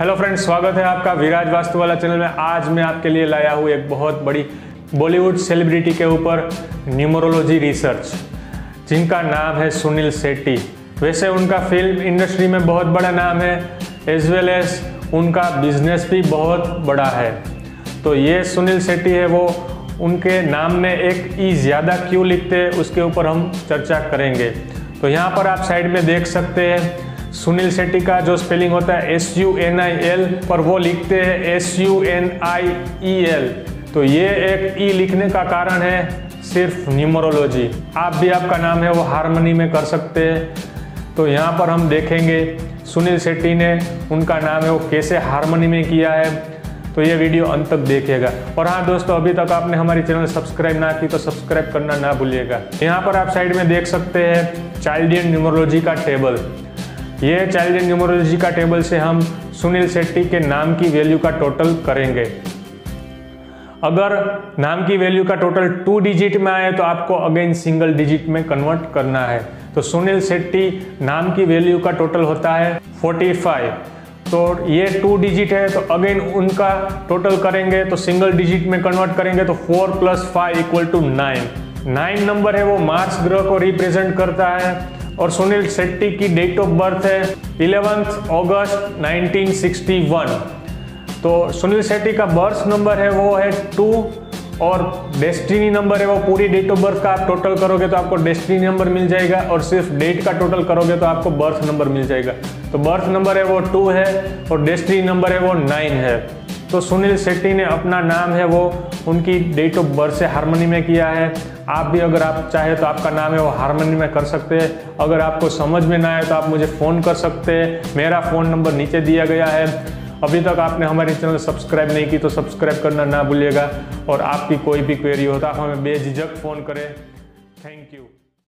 Hello friends, स्वागत है आपका विराज वास्तु वाला चैनल में। आज मैं आपके लिए लाया हूँ एक बहुत बड़ी बॉलीवुड सेलिब्रिटी के ऊपर न्यूमरोलॉजी रिसर्च, जिनका नाम है सुनील शेट्टी। वैसे उनका फिल्म इंडस्ट्री में बहुत बड़ा नाम है, एज वेल एज उनका बिजनेस भी बहुत बड़ा है। तो ये सुनील शेट्टी है, वो उनके नाम में एक ई ज़्यादा क्यों लिखते हैं उसके ऊपर हम चर्चा करेंगे। तो यहाँ पर आप साइड में देख सकते हैं सुनील शेट्टी का जो स्पेलिंग होता है SUNIL, पर वो लिखते हैं SUNIEL। तो ये एक ई लिखने का कारण है सिर्फ न्यूमरोलॉजी। आप भी आपका नाम है वो हार्मनी में कर सकते हैं। तो यहाँ पर हम देखेंगे सुनील शेट्टी ने उनका नाम है वो कैसे हार्मनी में किया है। तो ये वीडियो अंत तक देखिएगा। और हाँ दोस्तों, अभी तक आपने हमारी चैनल सब्सक्राइब ना की तो सब्सक्राइब करना ना भूलिएगा। यहाँ पर आप साइड में देख सकते हैं चाइल्डियन न्यूमरोलॉजी का टेबल। ये चाइल्डियन न्यूमरोलॉजी का टेबल से हम सुनील शेट्टी के नाम की वैल्यू का टोटल करेंगे। अगर नाम की वैल्यू का टोटल 2 डिजिट में आए तो आपको अगेन सिंगल डिजिट में कन्वर्ट करना है। तो सुनील शेट्टी नाम की वैल्यू का टोटल होता है 45। तो ये 2 डिजिट है, तो अगेन उनका टोटल करेंगे तो सिंगल डिजिट में कन्वर्ट करेंगे। तो 4 + 5 = 9। 9 नंबर है, वो मार्स ग्रह को रिप्रेजेंट करता है। और सुनील शेट्टी की डेट ऑफ बर्थ है 11 अगस्त 1961। तो सुनील शेट्टी का बर्थ नंबर है वो है 2 और डेस्टिनी नंबर है वो पूरी डेट ऑफ बर्थ का आप टोटल करोगे तो आपको डेस्टिनी नंबर मिल जाएगा, और सिर्फ डेट का टोटल करोगे तो आपको बर्थ नंबर मिल जाएगा। तो बर्थ नंबर है वो 2 है और डेस्टिनी नंबर है वो 9 है। तो सुनील शेट्टी ने अपना नाम है वो उनकी डेट ऑफ बर्थ से हार्मनी में किया है। आप भी अगर आप चाहे तो आपका नाम है वो हार्मनी में कर सकते हैं। अगर आपको समझ में ना आए तो आप मुझे फ़ोन कर सकते हैं। मेरा फ़ोन नंबर नीचे दिया गया है। अभी तक आपने हमारे चैनल सब्सक्राइब नहीं की तो सब्सक्राइब करना ना भूलिएगा। और आपकी कोई भी क्वेरी हो तो आप हमें बेझिझक फ़ोन करें। Thank you.